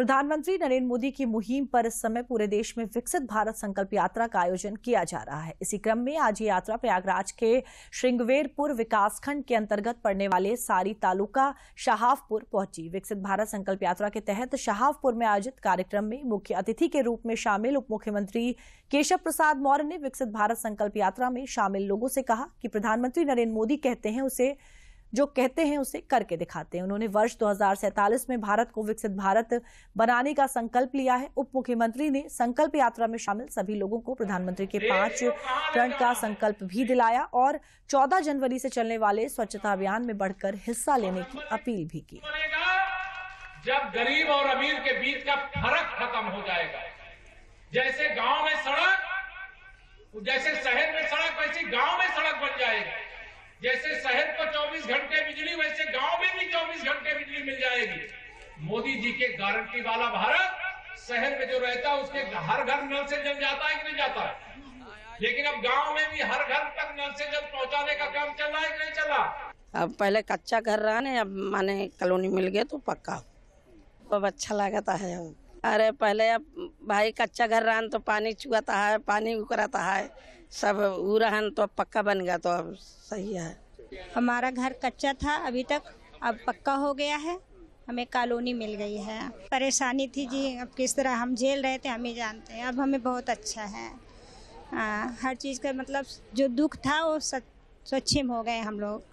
प्रधानमंत्री नरेन्द्र मोदी की मुहिम पर इस समय पूरे देश में विकसित भारत संकल्प यात्रा का आयोजन किया जा रहा है। इसी क्रम में आज ये यात्रा प्रयागराज के श्रृंगवेरपुर विकासखंड के अंतर्गत पड़ने वाले सारी तालुका शहावपुर पहुंची। विकसित भारत संकल्प यात्रा के तहत शहावपुर में आयोजित कार्यक्रम में मुख्य अतिथि के रूप में शामिल उप मुख्यमंत्री केशव प्रसाद मौर्य ने विकसित भारत संकल्प यात्रा में शामिल लोगों से कहा कि प्रधानमंत्री नरेन्द्र मोदी जो कहते हैं उसे करके दिखाते हैं। उन्होंने वर्ष 2047 में भारत को विकसित भारत बनाने का संकल्प लिया है। उप मुख्यमंत्री ने संकल्प यात्रा में शामिल सभी लोगों को प्रधानमंत्री के 5 चरण का संकल्प भी दिलाया और 14 जनवरी से चलने वाले स्वच्छता अभियान में बढ़कर हिस्सा लेने की अपील भी की। जब गरीब और अमीर के बीच का फर्क खत्म हो जाएगा, जैसे गाँव में सड़क, जैसे शहर में सड़क, वैसे गाँव में सड़क बन जाएगा। जैसे शहर को 24 घंटे बिजली, वैसे गांव में भी 24 घंटे बिजली मिल जाएगी। मोदी जी के गारंटी वाला भारत, शहर में जो रहता है उसके हर घर नल से जल जाता है कि नहीं जाता है, लेकिन अब गांव में भी हर घर तक नल से जल पहुंचाने का काम चल रहा है कि नहीं चल रहा। अब पहले कच्चा घर रहा ना, अब माने कॉलोनी मिल गया तो पक्का, अब अच्छा लगता है। अरे पहले अब भाई कच्चा घर रहन तो पानी चुगाता है, पानी उकराता है, सब उ रहन तो अब पक्का बन गया तो अब सही है। हमारा घर कच्चा था अभी तक, अब पक्का हो गया है, हमें कॉलोनी मिल गई है। परेशानी थी जी, अब किस तरह हम झेल रहे थे हमें जानते हैं, अब हमें बहुत अच्छा है। हर चीज़ का मतलब जो दुख था वो सक्षम हो गए हम लोग।